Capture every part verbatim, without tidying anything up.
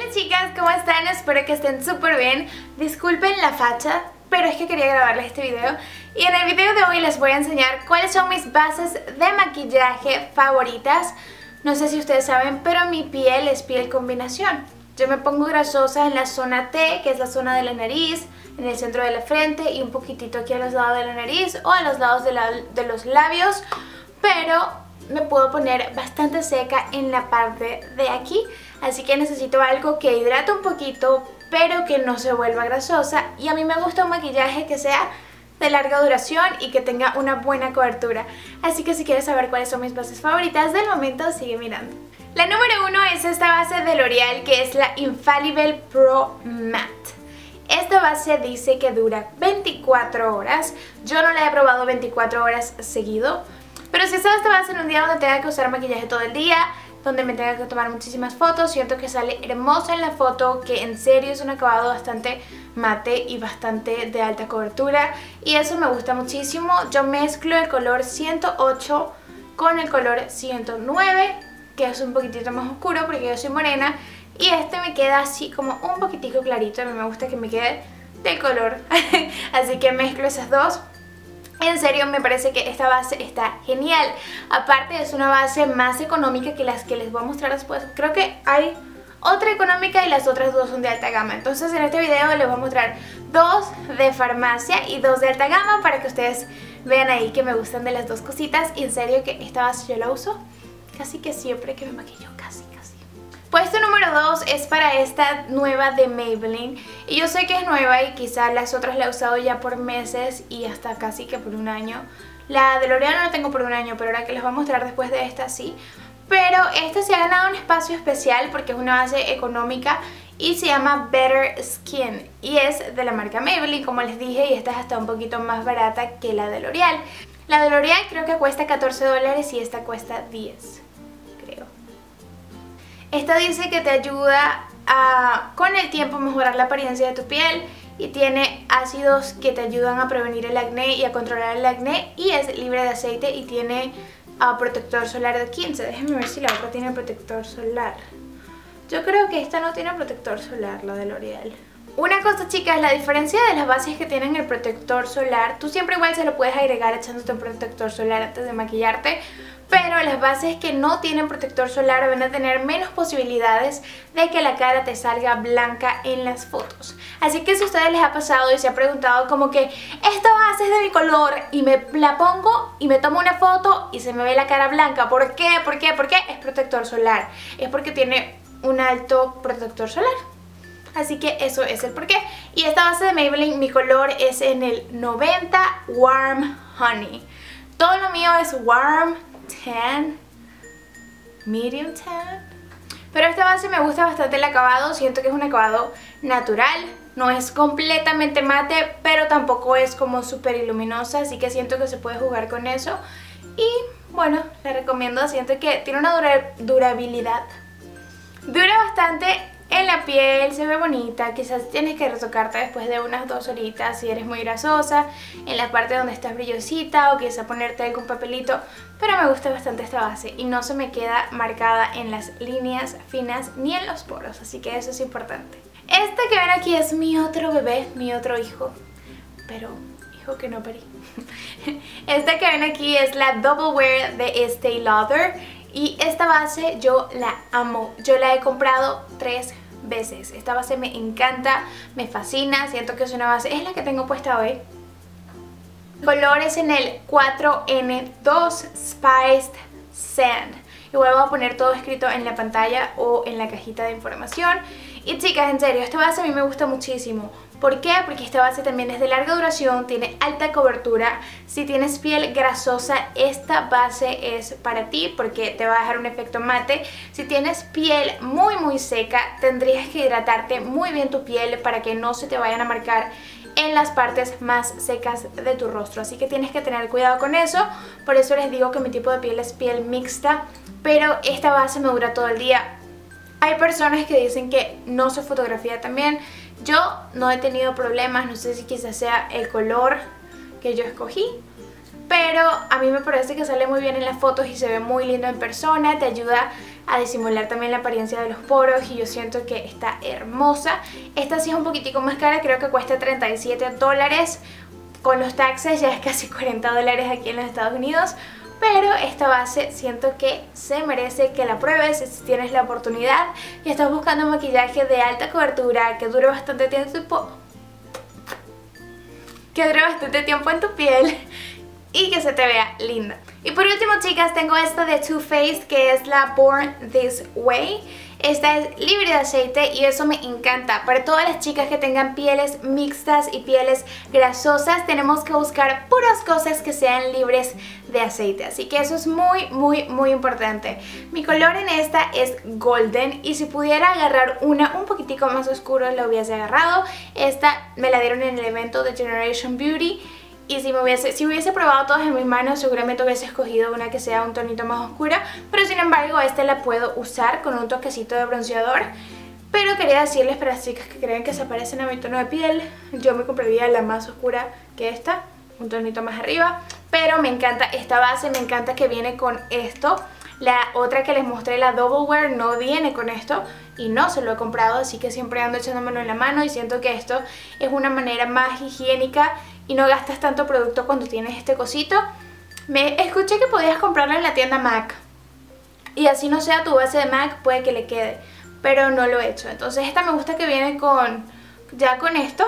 Hola chicas, ¿cómo están? Espero que estén súper bien. Disculpen la facha, pero es que quería grabarles este video. Y en el video de hoy les voy a enseñar cuáles son mis bases de maquillaje favoritas. No sé si ustedes saben, pero mi piel es piel combinación. Yo me pongo grasosa en la zona T, que es la zona de la nariz, en el centro de la frente y un poquitito aquí a los lados de la nariz o a los lados de, la, de los labios. Pero me puedo poner bastante seca en la parte de aquí, así que necesito algo que hidrate un poquito pero que no se vuelva grasosa, y a mí me gusta un maquillaje que sea de larga duración y que tenga una buena cobertura. Así que si quieres saber cuáles son mis bases favoritas del momento, sigue mirando. La número uno es esta base de L'Oreal, que es la Infallible Pro Matte. Esta base dice que dura veinticuatro horas. Yo no la he probado veinticuatro horas seguido, pero si esta base en un día donde tenga que usar maquillaje todo el día, donde me tenga que tomar muchísimas fotos, siento que sale hermosa en la foto, que en serio es un acabado bastante mate y bastante de alta cobertura, y eso me gusta muchísimo. Yo mezclo el color ciento ocho con el color ciento nueve, que es un poquitito más oscuro porque yo soy morena, y este me queda así como un poquitico clarito. A mí me gusta que me quede de color, así que mezclo esas dos. En serio, me parece que esta base está genial. Aparte, es una base más económica que las que les voy a mostrar después. Creo que hay otra económica y las otras dos son de alta gama. Entonces en este video les voy a mostrar dos de farmacia y dos de alta gama para que ustedes vean ahí que me gustan de las dos cositas. Y en serio que esta base yo la uso casi que siempre que me maquillo, casi casi. Puesto número dos es para esta nueva de Maybelline, y yo sé que es nueva y quizá las otras la he usado ya por meses y hasta casi que por un año. La de L'Oreal no la tengo por un año, pero la que les voy a mostrar después de esta sí. Pero esta se ha ganado un espacio especial porque es una base económica y se llama Better Skin, y es de la marca Maybelline, como les dije, y esta es hasta un poquito más barata que la de L'Oreal. La de L'Oreal creo que cuesta catorce dólares y esta cuesta diez. Esta dice que te ayuda a, con el tiempo, mejorar la apariencia de tu piel, y tiene ácidos que te ayudan a prevenir el acné y a controlar el acné, y es libre de aceite y tiene uh, protector solar de quince. Déjenme ver si la otra tiene protector solar. Yo creo que esta no tiene protector solar, la de L'Oreal. Una cosa, chicas, la diferencia de las bases que tienen el protector solar, tú siempre igual se lo puedes agregar echándote un protector solar antes de maquillarte, pero las bases que no tienen protector solar van a tener menos posibilidades de que la cara te salga blanca en las fotos. Así que si a ustedes les ha pasado y se ha preguntado como que esta base es de mi color y me la pongo y me tomo una foto y se me ve la cara blanca, ¿por qué? ¿Por qué? ¿Por qué? Es protector solar, es porque tiene un alto protector solar. Así que eso es el porqué. Y esta base de Maybelline, mi color es en el noventa Warm Honey. Todo lo mío es warm, tan, medium tan. Pero esta base me gusta bastante el acabado, siento que es un acabado natural. No es completamente mate, pero tampoco es como súper iluminosa, así que siento que se puede jugar con eso. Y bueno, la recomiendo, siento que tiene una dura durabilidad. Dura bastante en la piel, se ve bonita. Quizás tienes que retocarte después de unas dos horitas si eres muy grasosa, en la parte donde estás brillosita, o quizás ponerte algún papelito, pero me gusta bastante esta base y no se me queda marcada en las líneas finas ni en los poros, así que eso es importante. Esta que ven aquí es mi otro bebé, mi otro hijo, pero hijo que no parí. Esta que ven aquí es la Double Wear de Estée Lauder. Y esta base yo la amo, yo la he comprado tres veces. Esta base me encanta, me fascina, siento que es una base, es la que tengo puesta hoy. El color es en el cuatro N dos Spiced Sand. Igual voy a poner todo escrito en la pantalla o en la cajita de información. Y chicas, en serio, esta base a mí me gusta muchísimo. ¿Por qué? Porque esta base también es de larga duración, tiene alta cobertura. Si tienes piel grasosa, esta base es para ti porque te va a dejar un efecto mate. Si tienes piel muy muy seca, tendrías que hidratarte muy bien tu piel para que no se te vayan a marcar en las partes más secas de tu rostro. Así que tienes que tener cuidado con eso. Por eso les digo que mi tipo de piel es piel mixta, pero esta base me dura todo el día. Hay personas que dicen que no se fotografía también. Yo no he tenido problemas, no sé si quizás sea el color que yo escogí, pero a mí me parece que sale muy bien en las fotos y se ve muy lindo en persona. Te ayuda a disimular también la apariencia de los poros, y yo siento que está hermosa. Esta sí es un poquitico más cara, creo que cuesta treinta y siete dólares. Con los taxes ya es casi cuarenta dólares aquí en los Estados Unidos. Pero esta base siento que se merece que la pruebes si tienes la oportunidad y estás buscando maquillaje de alta cobertura que dure bastante tiempo, que dure bastante tiempo en tu piel y que se te vea linda. Y por último, chicas, tengo esta de Too Faced, que es la Born This Way. Esta es libre de aceite y eso me encanta. Para todas las chicas que tengan pieles mixtas y pieles grasosas, tenemos que buscar puras cosas que sean libres de aceite. Así que eso es muy, muy, muy importante. Mi color en esta es Golden, y si pudiera agarrar una un poquitico más oscuro la hubiese agarrado. Esta me la dieron en el evento de Generation Beauty. Y si, me hubiese, si hubiese probado todas en mis manos, seguramente hubiese escogido una que sea un tonito más oscura. Pero sin embargo, esta la puedo usar con un toquecito de bronceador. Pero quería decirles para las chicas que creen que se parecen a mi tono de piel, yo me compraría la más oscura que esta, un tonito más arriba. Pero me encanta esta base, me encanta que viene con esto. La otra que les mostré, la Double Wear, no viene con esto y no se lo he comprado, así que siempre ando echándomelo en la mano, y siento que esto es una manera más higiénica y no gastas tanto producto cuando tienes este cosito. Me escuché que podías comprarlo en la tienda MAC, y así no sea tu base de MAC, puede que le quede, pero no lo he hecho. Entonces esta me gusta que viene con ya con esto.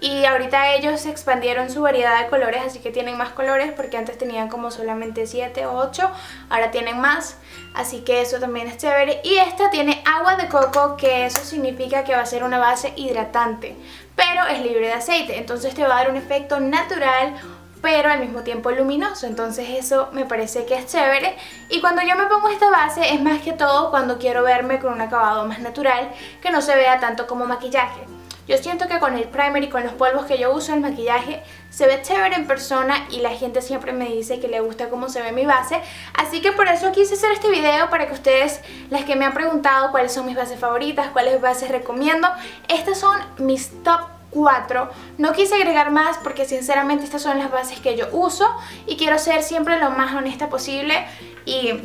Y ahorita ellos expandieron su variedad de colores, así que tienen más colores, porque antes tenían como solamente siete o ocho, ahora tienen más, así que eso también es chévere. Y esta tiene agua de coco, que eso significa que va a ser una base hidratante, pero es libre de aceite, entonces te va a dar un efecto natural, pero al mismo tiempo luminoso. Entonces eso me parece que es chévere. Y cuando yo me pongo esta base es más que todo cuando quiero verme con un acabado más natural, que no se vea tanto como maquillaje. Yo siento que con el primer y con los polvos que yo uso, el maquillaje se ve chévere en persona, y la gente siempre me dice que le gusta cómo se ve mi base. Así que por eso quise hacer este video, para que ustedes, las que me han preguntado cuáles son mis bases favoritas, cuáles bases recomiendo, estas son mis top cuatro. No quise agregar más porque sinceramente estas son las bases que yo uso y quiero ser siempre lo más honesta posible. Y...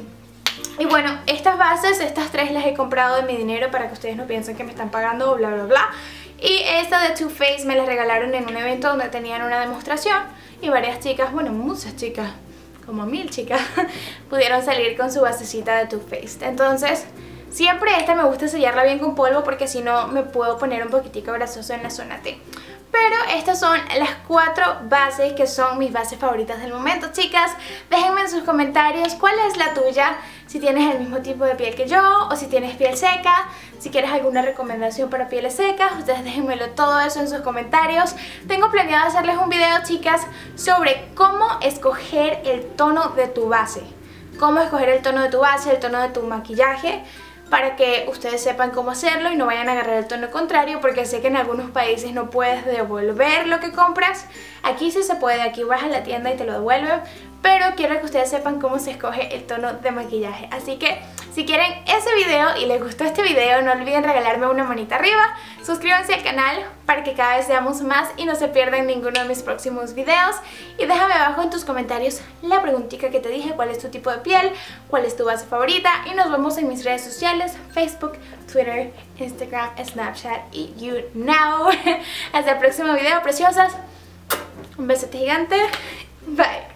Y bueno, estas bases, estas tres las he comprado de mi dinero, para que ustedes no piensen que me están pagando o bla bla bla. Y esta de Too Faced me la regalaron en un evento donde tenían una demostración, y varias chicas, bueno, muchas chicas, como mil chicas, pudieron salir con su basecita de Too Faced. Entonces, siempre esta me gusta sellarla bien con polvo, porque si no me puedo poner un poquitico grasoso en la zona T. Pero estas son las cuatro bases que son mis bases favoritas del momento, chicas. Déjenme en sus comentarios cuál es la tuya, si tienes el mismo tipo de piel que yo, o si tienes piel seca, si quieres alguna recomendación para pieles secas. Ustedes déjenmelo todo eso en sus comentarios. Tengo planeado hacerles un video, chicas, sobre cómo escoger el tono de tu base, cómo escoger el tono de tu base, el tono de tu maquillaje, para que ustedes sepan cómo hacerlo y no vayan a agarrar el tono contrario, porque sé que en algunos países no puedes devolver lo que compras. Aquí sí se puede, aquí vas a la tienda y te lo devuelven, pero quiero que ustedes sepan cómo se escoge el tono de maquillaje. Así que si quieren ese video y les gustó este video, no olviden regalarme una manita arriba, suscríbanse al canal para que cada vez seamos más y no se pierdan ninguno de mis próximos videos, y déjame abajo en tus comentarios la preguntita que te dije, cuál es tu tipo de piel, cuál es tu base favorita, y nos vemos en mis redes sociales: Facebook, Twitter, Instagram, Snapchat y you know. Hasta el próximo video, preciosas, un besote gigante, bye.